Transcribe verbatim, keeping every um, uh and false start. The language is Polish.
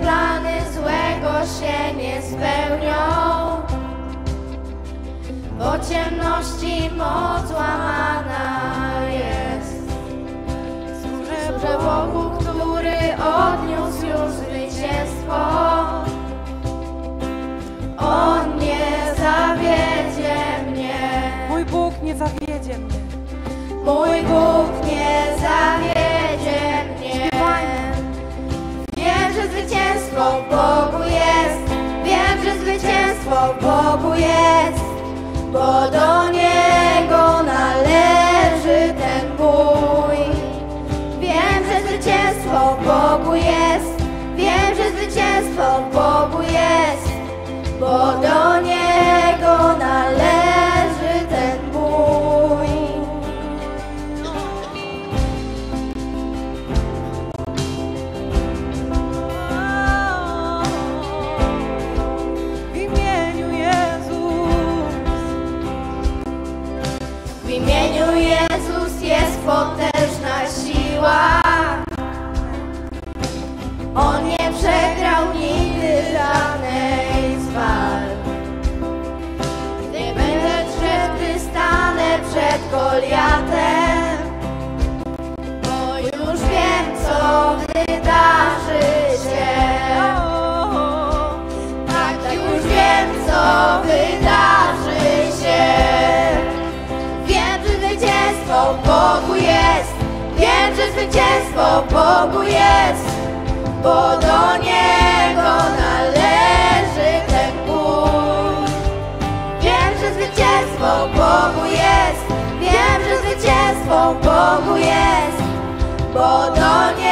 plany złego się nie spełnią, bo ciemności moc łamana jest. Służę Bogu, który odniósł już zwycięstwo. On nie zawiedzie mnie. Mój Bóg nie zawiedzie mnie. Mój Bóg nie zawiedzie mnie. Wiem, że zwycięstwo w Bogu jest. Wiem, że zwycięstwo w Bogu jest. Bo do Niego należy ten bój. Wiem, że zwycięstwo w Bogu jest. Wiem, że zwycięstwo w Bogu jest. Bo do Niego należy ten bój. Potężna siła. On nie przegrał nigdy żadnej z walk. Gdy będę szedł, gdy stanę przed Goliatem, bo już wiem, co wydarzy się. Tak, już wiem, co wydarzy się. Bogu jest, wiem, że zwycięstwo Bogu jest, bo do Niego należy ten bój. Wiem, że zwycięstwo Bogu jest, wiem, że zwycięstwo Bogu jest, bo do Niego